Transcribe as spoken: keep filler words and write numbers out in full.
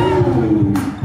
Ooh.